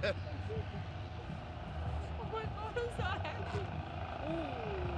Oh my God, I'm so happy. Ooh.